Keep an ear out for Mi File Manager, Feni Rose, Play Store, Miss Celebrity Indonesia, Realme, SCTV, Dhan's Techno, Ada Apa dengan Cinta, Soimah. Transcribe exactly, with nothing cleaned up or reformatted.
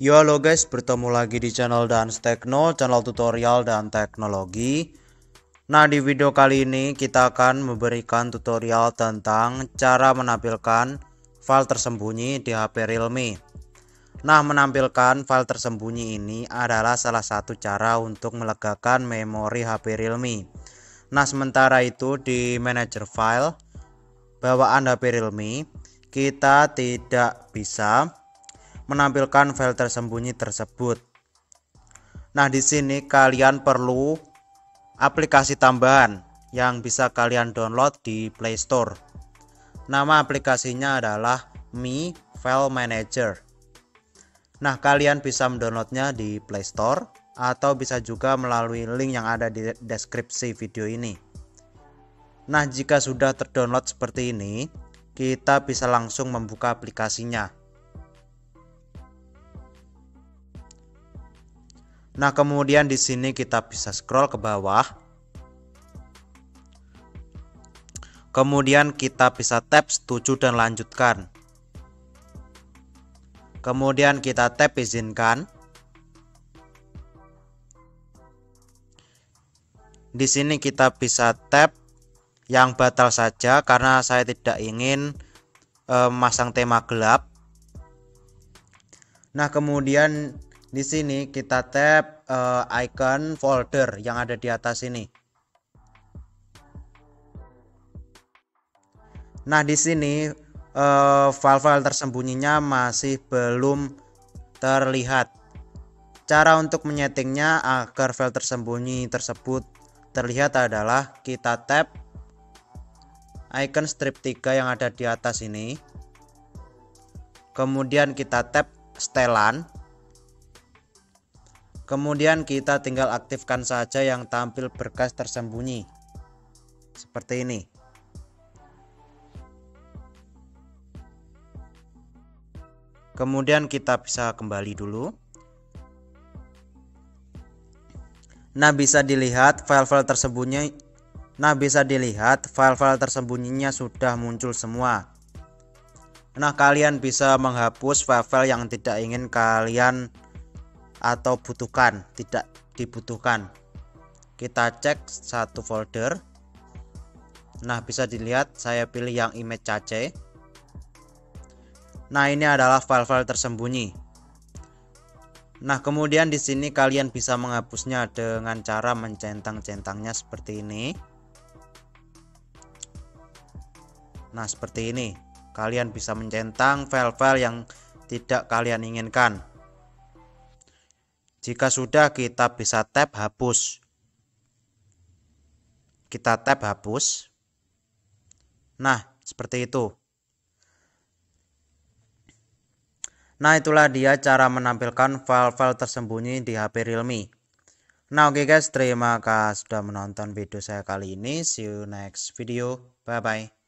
Yo halo guys, bertemu lagi di channel Dhan's Techno, channel tutorial dan teknologi. Nah, di video kali ini kita akan memberikan tutorial tentang cara menampilkan file tersembunyi di H P Realme. Nah, menampilkan file tersembunyi ini adalah salah satu cara untuk melegakan memori H P Realme. Nah, sementara itu di manajer file bawaan H P Realme, kita tidak bisa menampilkan file tersembunyi tersebut. Nah, di sini kalian perlu aplikasi tambahan yang bisa kalian download di Play Store. Nama aplikasinya adalah Mi File Manager. Nah, kalian bisa mendownloadnya di Play Store atau bisa juga melalui link yang ada di deskripsi video ini. Nah, jika sudah terdownload seperti ini, kita bisa langsung membuka aplikasinya. Nah, kemudian di sini kita bisa scroll ke bawah. Kemudian kita bisa tap setuju dan lanjutkan. Kemudian kita tap izinkan. Di sini kita bisa tap yang batal saja karena saya tidak ingin memasang tema gelap. Nah, kemudian di sini kita tap uh, icon folder yang ada di atas ini. Nah, di sini file-file uh, tersembunyinya masih belum terlihat. Cara untuk menyetingnya agar file tersembunyi tersebut terlihat adalah kita tap icon strip tiga yang ada di atas ini. Kemudian kita tap setelan. Kemudian kita tinggal aktifkan saja yang tampil berkas tersembunyi seperti ini. Kemudian kita bisa kembali dulu. Nah, bisa dilihat file-file tersembunyi. Nah, bisa dilihat file-file tersembunyinya sudah muncul semua. Nah, kalian bisa menghapus file-file yang tidak ingin kalian atau butuhkan, tidak dibutuhkan. Kita cek satu folder. Nah, bisa dilihat saya pilih yang image C C. Nah, ini adalah file-file tersembunyi. Nah, kemudian di sini kalian bisa menghapusnya dengan cara mencentang-centangnya seperti ini. Nah, seperti ini. Kalian bisa mencentang file-file yang tidak kalian inginkan. Jika sudah, kita bisa tap hapus. Kita tap hapus. Nah, seperti itu. Nah, itulah dia cara menampilkan file-file tersembunyi di H P Realme. Nah, oke guys, terima kasih sudah menonton video saya kali ini. See you next video. Bye-bye.